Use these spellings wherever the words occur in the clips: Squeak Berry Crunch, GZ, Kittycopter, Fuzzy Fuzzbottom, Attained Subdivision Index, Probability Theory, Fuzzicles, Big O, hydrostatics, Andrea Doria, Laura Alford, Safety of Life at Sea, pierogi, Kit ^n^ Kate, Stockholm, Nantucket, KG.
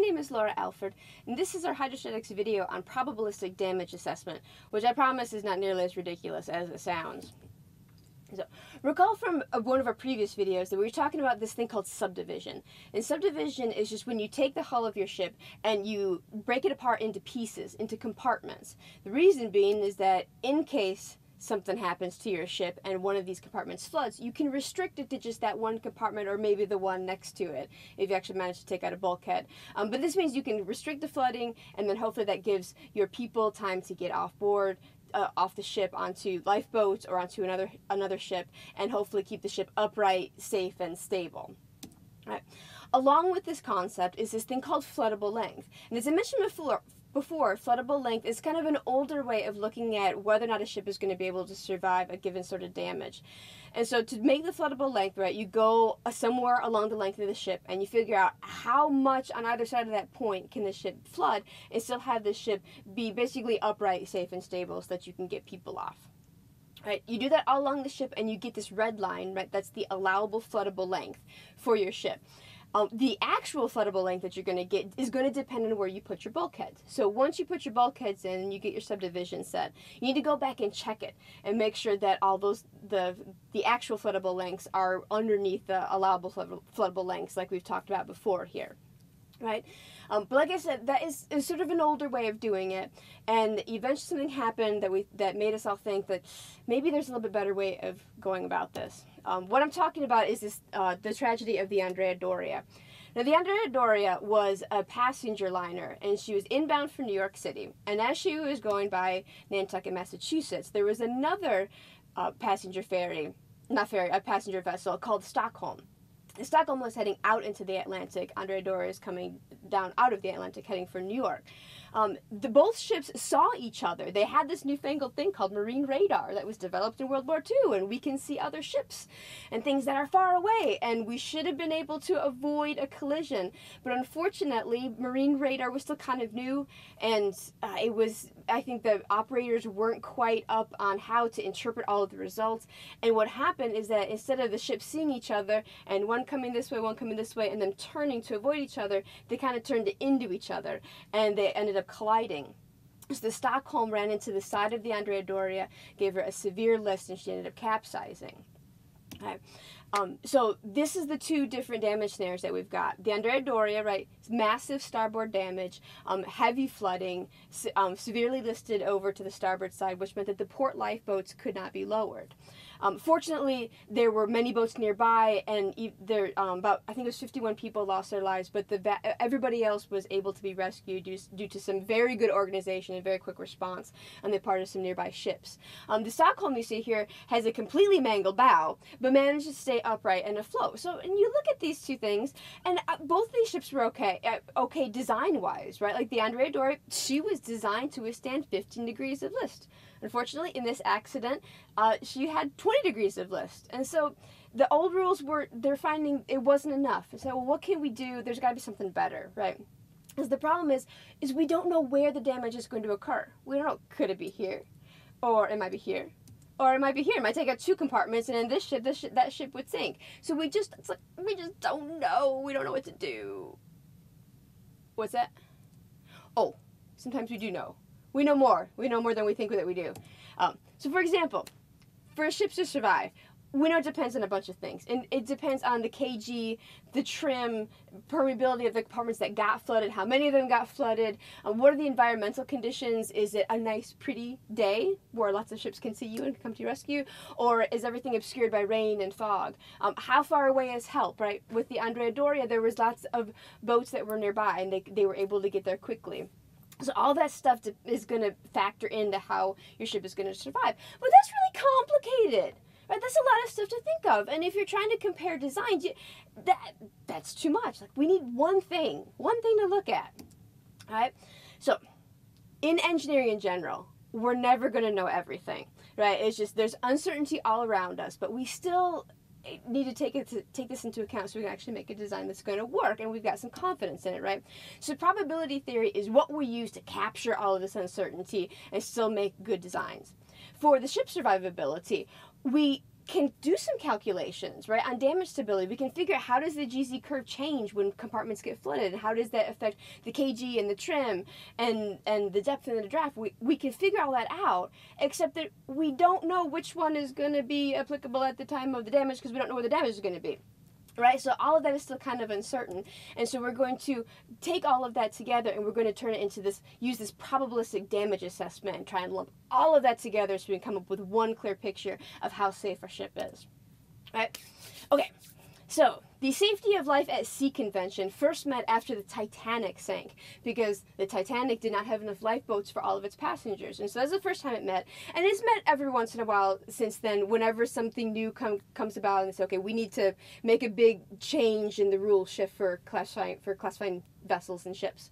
name is Laura Alford, and this is our hydrostatics video on probabilistic damage assessment, which I promise is not nearly as ridiculous as it sounds. So, recall from one of our previous videos that we were talking about this thing called subdivision. And subdivision is just when you take the hull of your ship and you break it apart into pieces, into compartments. The reason being is that in case something happens to your ship and one of these compartments floods, you can restrict it to just that one compartment or maybe the one next to it if you actually manage to take out a bulkhead. But this means you can restrict the flooding, and then hopefully that gives your people time to get off board, off the ship onto lifeboats or onto another ship, and hopefully keep the ship upright, safe, and stable. All right. Along with this concept is this thing called floodable length. And as I mentioned before, floodable length is kind of an older way of looking at whether or not a ship is going to be able to survive a given sort of damage. And so to make the floodable length, right, you go somewhere along the length of the ship and you figure out how much on either side of that point can the ship flood and still have the ship be basically upright, safe, and stable so that you can get people off. Right, you do that all along the ship and you get this red line, right, that's the allowable floodable length for your ship. The actual floodable length that you're going to get is going to depend on where you put your bulkheads. So once you put your bulkheads in and you get your subdivision set, you need to go back and check it and make sure that all those the actual floodable lengths are underneath the allowable floodable lengths, like we've talked about before here. Right? But like I said, that is sort of an older way of doing it, and eventually something happened that made us all think that maybe there's a little bit better way of going about this. What I'm talking about is this, the tragedy of the Andrea Doria. Now, the Andrea Doria was a passenger liner, and she was inbound for New York City. And as she was going by Nantucket, Massachusetts, there was another passenger vessel called Stockholm. Stockholm was heading out into the Atlantic. Andrea Doria is coming down out of the Atlantic, heading for New York. Both ships saw each other. They had this newfangled thing called marine radar that was developed in World War II, and we can see other ships and things that are far away, and we should have been able to avoid a collision. But unfortunately, marine radar was still kind of new, and it was, I think the operators weren't quite up on how to interpret all of the results. And what happened is that instead of the ships seeing each other, and one coming this way, one coming this way, and then turning to avoid each other, they kind of turned into each other, and they ended up colliding. So the Stockholm ran into the side of the Andrea Doria, gave her a severe list, and she ended up capsizing. Okay. So this is the two different damage scenarios that we've got. The Andrea Doria, right, massive starboard damage, heavy flooding, severely listed over to the starboard side, which meant that the port lifeboats could not be lowered. Fortunately, there were many boats nearby, and there about, I think it was 51 people lost their lives, but everybody else was able to be rescued due to some very good organization and very quick response on the part of some nearby ships. The Stockholm you see here has a completely mangled bow, but managed to stay upright and afloat. So, and you look at these two things, and both these ships were okay design-wise, right? Like the Andrea Doria, she was designed to withstand 15 degrees of list. Unfortunately, in this accident, she had 20 degrees of list. And so the old rules were, they're finding it wasn't enough. And so, well, what can we do? There's got to be something better, right? Because the problem is we don't know where the damage is going to occur. We don't know, could it be here? Or it might be here? Or it might be here. It might take out two compartments, and in that ship would sink. So we just, it's like, we just don't know. We don't know what to do. What's that? Oh, sometimes we do know. We know more. We know more than we think that we do. So for example, for a ship to survive, we know it depends on a bunch of things. And it depends on the kg, the trim, permeability of the compartments that got flooded, how many of them got flooded, what are the environmental conditions? Is it a nice, pretty day where lots of ships can see you and come to your rescue? Or is everything obscured by rain and fog? How far away is help, right? With the Andrea Doria, there was lots of boats that were nearby, and they were able to get there quickly. So all that stuff is going to factor into how your ship is going to survive. But that's really complicated. Right? That's a lot of stuff to think of. And if you're trying to compare designs, that's too much. Like, we need one thing to look at. All right? So in engineering in general, we're never going to know everything, right? It's just there's uncertainty all around us, but we still need to take this into account so we can actually make a design that's going to work, and we've got some confidence in it, right? So probability theory is what we use to capture all of this uncertainty and still make good designs. For the ship survivability, we can do some calculations, right, on damage stability. We can figure out how does the GZ curve change when compartments get flooded, and how does that affect the KG and the trim and the depth and the draft. We can figure all that out, except that we don't know which one is going to be applicable at the time of the damage because we don't know where the damage is going to be. Right? So all of that is still kind of uncertain. And so we're going to take all of that together and we're going to turn it into this, use this probabilistic damage assessment and try and lump all of that together so we can come up with one clear picture of how safe our ship is. Right? Okay. So the Safety of Life at Sea convention first met after the Titanic sank because the Titanic did not have enough lifeboats for all of its passengers. And so that's the first time it met. And it's met every once in a while since then whenever something new comes about and say, okay, we need to make a big change in the rule shift for classifying vessels and ships.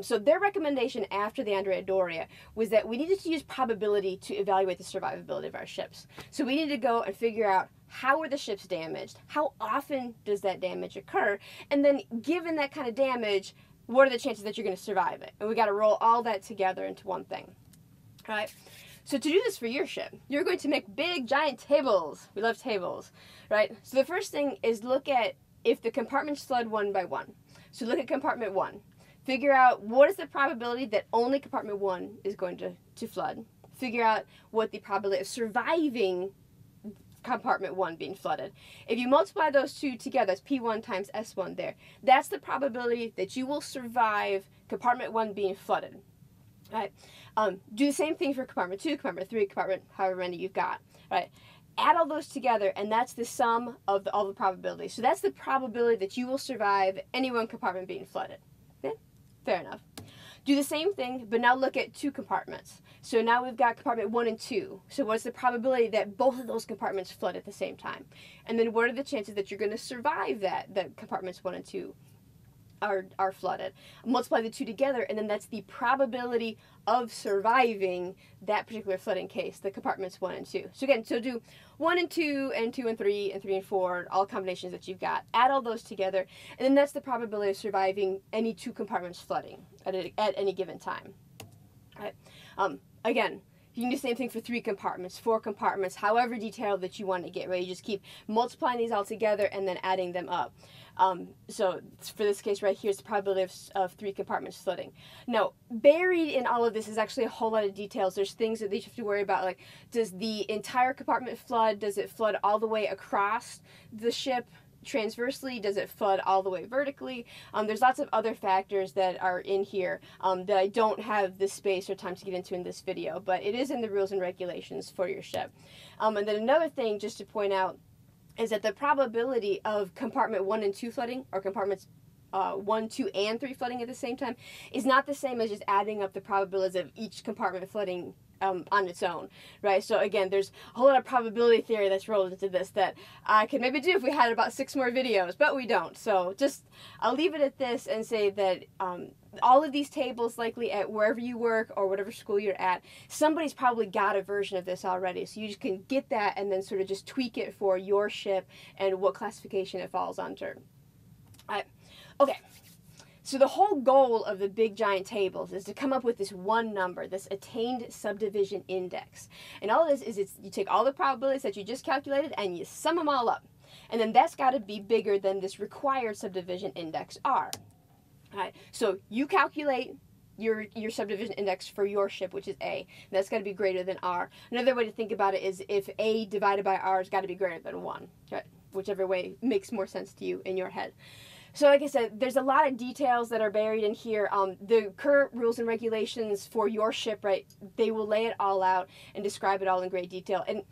So their recommendation after the Andrea Doria was that we needed to use probability to evaluate the survivability of our ships. So we needed to go and figure out how are the ships damaged? How often does that damage occur? And then given that kind of damage, what are the chances that you're going to survive it? And we got to roll all that together into one thing. All right. So to do this for your ship, you're going to make big, giant tables. We love tables, right? So the first thing is look at if the compartments flood one by one. So look at compartment one. Figure out what is the probability that only compartment one is going to flood. Figure out what the probability of surviving compartment one being flooded. If you multiply those two together, that's P1 times S1 there. That's the probability that you will survive compartment one being flooded. All right. Do the same thing for compartment two, compartment three, compartment however many you've got. All right. Add all those together and that's the sum of all the probabilities. So that's the probability that you will survive any one compartment being flooded. Yeah? Fair enough. Do the same thing, but now look at two compartments. So now we've got compartment one and two. So what's the probability that both of those compartments flood at the same time? And then what are the chances that you're going to survive that compartments one and two are flooded? Multiply the two together, and then that's the probability of surviving that particular flooding case, the compartments one and two. So again, so do one and two, and two and three and four, all combinations that you've got. Add all those together, and then that's the probability of surviving any two compartments flooding at any given time. All right. Again, you can do the same thing for three compartments, four compartments, however detailed that you want to get, right? You just keep multiplying these all together and then adding them up. So for this case right here is the probability of three compartments flooding. Now, buried in all of this is actually a whole lot of details. There's things that you have to worry about, like does the entire compartment flood? Does it flood all the way across the ship? Transversely, does it flood all the way vertically? There's lots of other factors that are in here that I don't have the space or time to get into in this video, but it is in the rules and regulations for your ship. And then another thing just to point out is that the probability of compartment 1 and 2 flooding, or compartments 1, 2, and 3 flooding at the same time, is not the same as just adding up the probabilities of each compartment flooding on its own, right? So again, there's a whole lot of probability theory that's rolled into this that I could maybe do if we had about 6 more videos, but we don't. So just, I'll leave it at this and say that all of these tables, likely at wherever you work or whatever school you're at, somebody's probably got a version of this already. So you just can get that and then sort of just tweak it for your ship and what classification it falls under. All right. Okay. So the whole goal of the big giant tables is to come up with this one number, this Attained Subdivision Index. And all this is you take all the probabilities that you just calculated and you sum them all up. And then that's got to be bigger than this required subdivision index R. All right. So you calculate your subdivision index for your ship, which is A. And that's got to be greater than R. Another way to think about it is if A divided by R has got to be greater than 1, right? Whichever way makes more sense to you in your head. So like I said, there's a lot of details that are buried in here. The current rules and regulations for your ship, right, they will lay it all out and describe it all in great detail. And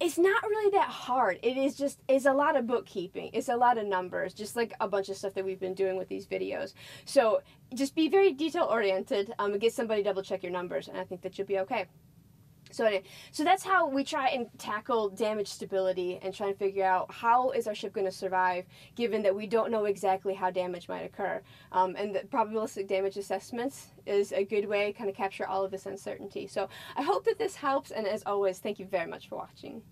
it's not really that hard. It is just, it's a lot of bookkeeping. It's a lot of numbers, just like a bunch of stuff that we've been doing with these videos. So just be very detail-oriented and get somebody to double-check your numbers, and I think that you'll be okay. So that's how we try and tackle damage stability and try and figure out how is our ship going to survive given that we don't know exactly how damage might occur. And the probabilistic damage assessments is a good way to kind of capture all of this uncertainty. So I hope that this helps, and as always, thank you very much for watching.